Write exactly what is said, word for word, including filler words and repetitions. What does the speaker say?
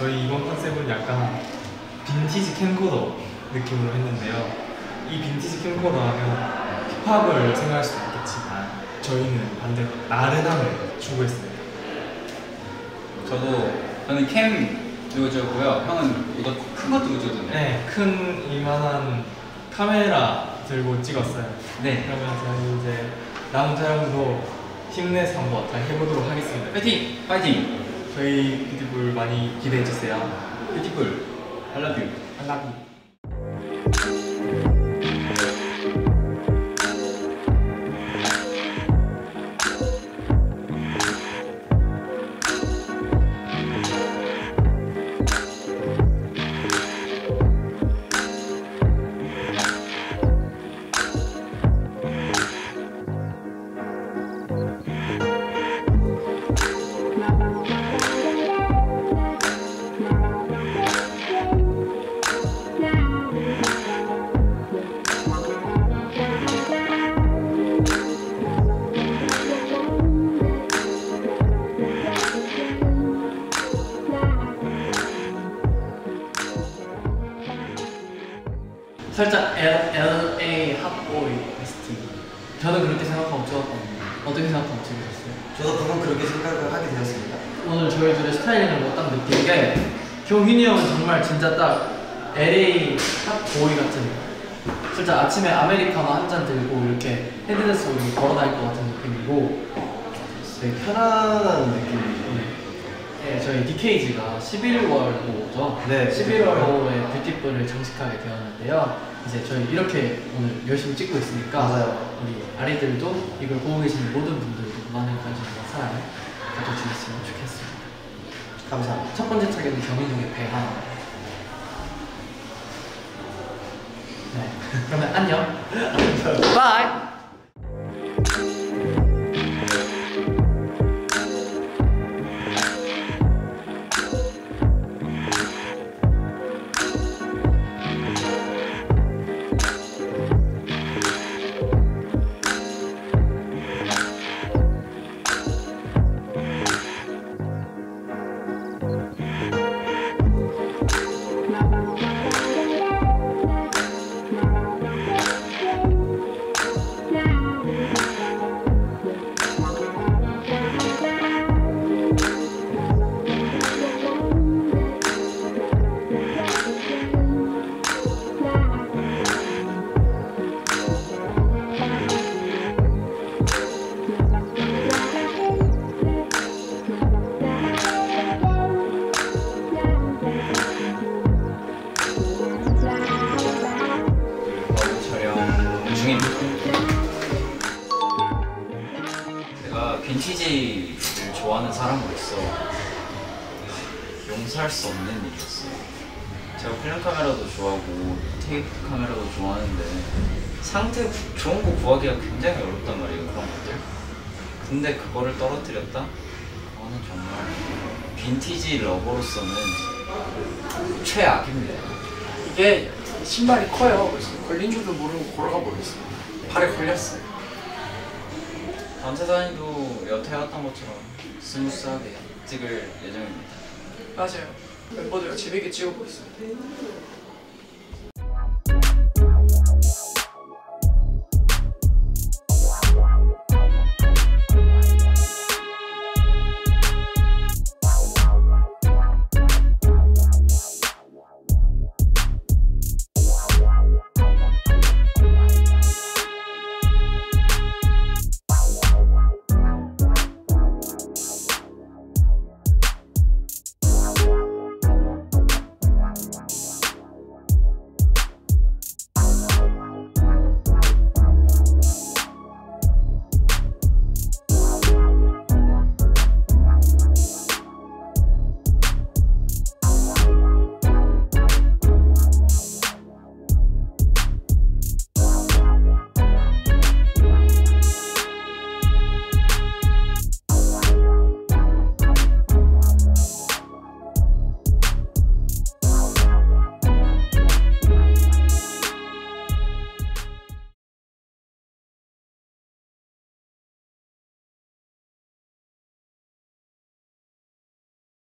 저희 이번 컨셉은 약간 빈티지 캠코더 느낌으로 했는데요. 이 빈티지 캠코더 하면 힙합을 생각할 수도 있겠지만 저희는 반대로 나른함을 추구했습니다. 저도 저는 캠 우주고요. 형은 이거 큰 것도 우주잖아요. 네, 큰 이만한 카메라 들고 찍었어요. 네. 그러면 저는 이제 남자 형도 힘내서 한번 잘 해보도록 하겠습니다. 파이팅! 파이팅! 저희 뷰티풀 많이 기대해주세요. 뷰티풀, I love you. I love you. 살짝 엘에이 핫보이 에스티. 저는 그렇게 생각하고 찍었거든요. 어떻게 생각하고 찍으셨어요? 저도 그건 그렇게 생각을 하게 되었습니다. 오늘 저희 둘의 스타일링을 뭐 딱 느낀 게 효민이 형은 정말 진짜 딱 엘에이 핫보이 같은, 진짜 아침에 아메리카노 한 잔 들고 이렇게 헤드레스 이렇게 걸어다닐 것 같은 느낌이고 되게 편안한 느낌이죠. 네. 네, 저희 디케이지가 십일월 오죠? 네, 십일월 오에 뷰티풀을 장식하게 되었는데요. 이제 저희 이렇게 오늘 열심히 찍고 있으니까 맞아요. 우리 아리들도 이걸 보고 계시는 모든 분들도 많은 관심과 사랑을 가져주셨으면 좋겠습니다. 감사합니다. 첫 번째 차기는 경인용의 배하. 네, 그러면 안녕. 바이. 빈티지를 좋아하는 사람으로서 용서할 수 없는 일이었어요. 제가 필름 카메라도 좋아하고 테이프 카메라도 좋아하는데 상태 좋은 거 구하기가 굉장히 어렵단 말이에요, 그런 것들. 근데 그거를 떨어뜨렸다? 그거는 정말 빈티지 러버로서는 최악입니다. 이게 신발이 커요. 그래서 걸린 줄도 모르고 걸어가 버렸어요. 발에 걸렸어요. 단체 단위도 여태 해왔던 것처럼 스무스하게 찍을 예정입니다. 맞아요. 멤버들 재밌게 찍어보겠습니다.